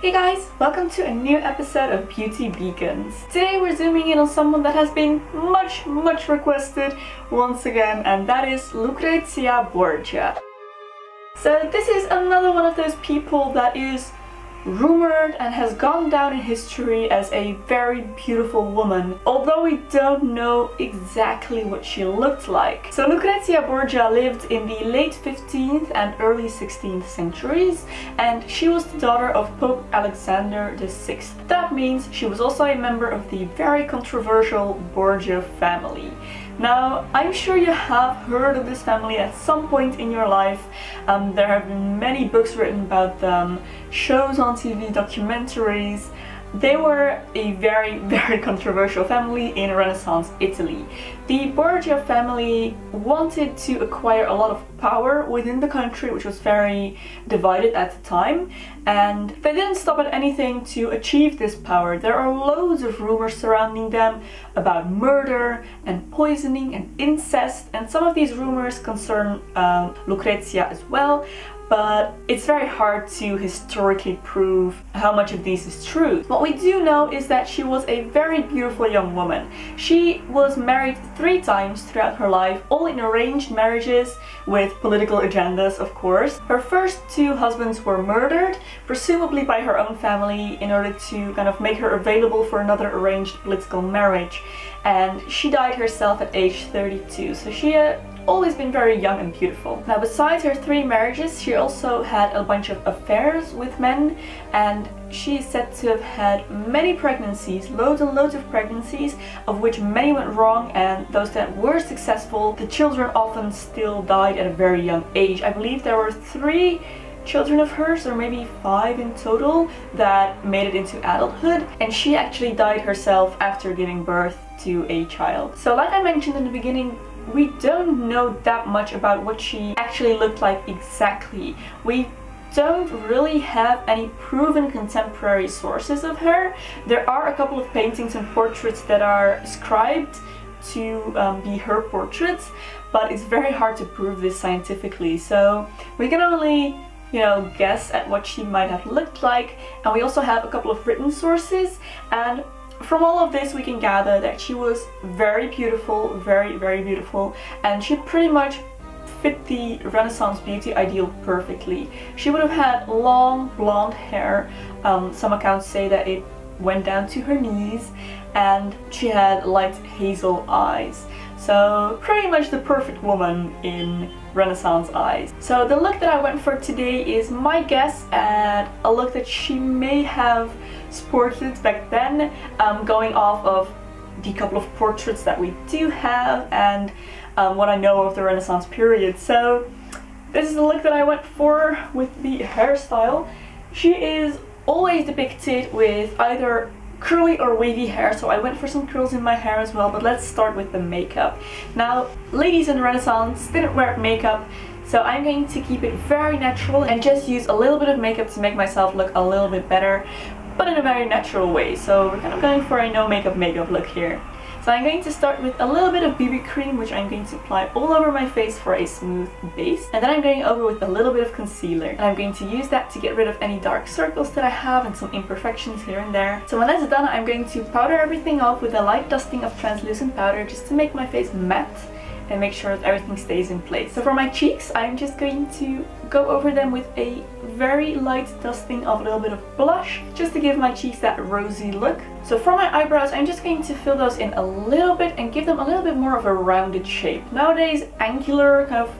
Hey guys, welcome to a new episode of Beauty Beacons. Today we're zooming in on someone that has been much requested once again, and that is Lucrezia Borgia. So this is another one of those people that is rumored and has gone down in history as a very beautiful woman, although we don't know exactly what she looked like. So Lucrezia Borgia lived in the late 15th and early 16th centuries, and she was the daughter of Pope Alexander VI. That means she was also a member of the very controversial Borgia family. Now, I'm sure you have heard of this family at some point in your life. There have been many books written about them, shows on TV, documentaries. They were a very controversial family in Renaissance Italy. The Borgia family wanted to acquire a lot of power within the country, which was very divided at the time, and they didn't stop at anything to achieve this power. There are loads of rumors surrounding them about murder and poisoning and incest, and some of these rumors concern Lucrezia as well. But it's very hard to historically prove how much of this is true. What we do know is that she was a very beautiful young woman. She was married 3 times throughout her life, all in arranged marriages with political agendas, of course. Her first 2 husbands were murdered, presumably by her own family, in order to kind of make her available for another arranged political marriage. And she died herself at age 32, so she always been very young and beautiful. Now, besides her 3 marriages, she also had a bunch of affairs with men, and she is said to have had many pregnancies, loads and loads of pregnancies, of which many went wrong, and those that were successful, the children often still died at a very young age. I believe there were 3 children of hers, or maybe 5 in total, that made it into adulthood, and she actually died herself after giving birth to a child. So like I mentioned in the beginning, we don't know that much about what she actually looked like exactly. We don't really have any proven contemporary sources of her. There are a couple of paintings and portraits that are ascribed to be her portraits, but it's very hard to prove this scientifically. So we can only, you know, guess at what she might have looked like, and we also have a couple of written sources, and from all of this we can gather that she was very beautiful, very beautiful, and she pretty much fit the Renaissance beauty ideal perfectly. She would have had long blonde hair, some accounts say that it went down to her knees, and she had light hazel eyes. So pretty much the perfect woman in Renaissance eyes. So the look that I went for today is my guess at a look that she may have sported back then, going off of the couple of portraits that we do have and what I know of the Renaissance period. So this is the look that I went for with the hairstyle. She is always depicted with either curly or wavy hair, so I went for some curls in my hair as well, but let's start with the makeup. Now, ladies in the Renaissance didn't wear makeup, so I'm going to keep it very natural and just use a little bit of makeup to make myself look a little bit better, but in a very natural way. So we're kind of going for a no makeup makeup look here. So I'm going to start with a little bit of BB cream, which I'm going to apply all over my face for a smooth base. And then I'm going over with a little bit of concealer. And I'm going to use that to get rid of any dark circles that I have and some imperfections here and there. So when that's done, I'm going to powder everything off with a light dusting of translucent powder just to make my face matte and make sure that everything stays in place. So for my cheeks, I'm just going to go over them with a very light dusting of a little bit of blush, just to give my cheeks that rosy look. So for my eyebrows, I'm just going to fill those in a little bit and give them a little bit more of a rounded shape. Nowadays, angular, kind of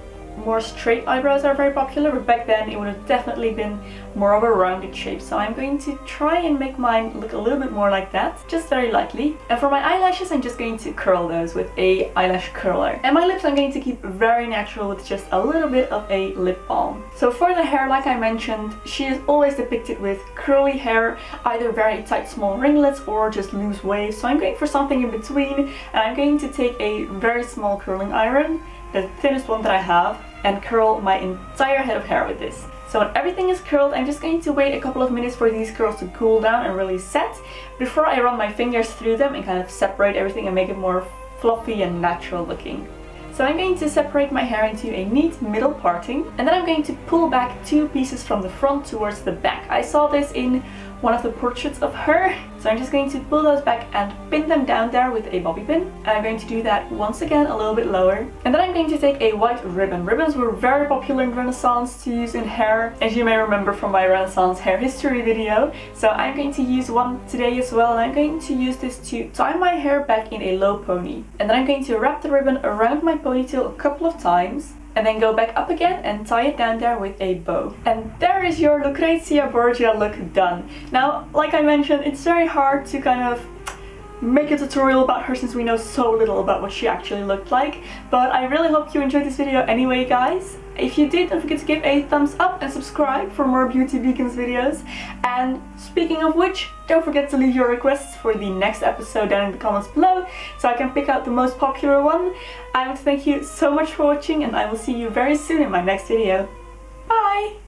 more straight eyebrows are very popular, but back then it would have definitely been more of a rounded shape. So I'm going to try and make mine look a little bit more like that, just very lightly. And for my eyelashes, I'm just going to curl those with a eyelash curler. And my lips I'm going to keep very natural with just a little bit of a lip balm. So for the hair, like I mentioned, she is always depicted with curly hair, either very tight small ringlets or just loose waves. So I'm going for something in between, and I'm going to take a very small curling iron, the thinnest one that I have, and curl my entire head of hair with this. So when everything is curled, I'm just going to wait a couple of minutes for these curls to cool down and really set before I run my fingers through them and kind of separate everything and make it more fluffy and natural looking. So I'm going to separate my hair into a neat middle parting, and then I'm going to pull back 2 pieces from the front towards the back. I saw this in one of the portraits of her. So I'm just going to pull those back and pin them down there with a bobby pin. And I'm going to do that once again a little bit lower. And then I'm going to take a white ribbon. Ribbons were very popular in Renaissance to use in hair, as you may remember from my Renaissance hair history video. So I'm going to use one today as well, and I'm going to use this to tie my hair back in a low pony. And then I'm going to wrap the ribbon around my ponytail a couple of times, and then go back up again and tie it down there with a bow. And there is your Lucrezia Borgia look done. Now, like I mentioned, it's very hard to kind of make a tutorial about her since we know so little about what she actually looked like, but I really hope you enjoyed this video anyway, guys. If you did, don't forget to give a thumbs up and subscribe for more Beauty Beacons videos. And speaking of which, don't forget to leave your requests for the next episode down in the comments below so I can pick out the most popular one. I want to thank you so much for watching, and I will see you very soon in my next video. Bye!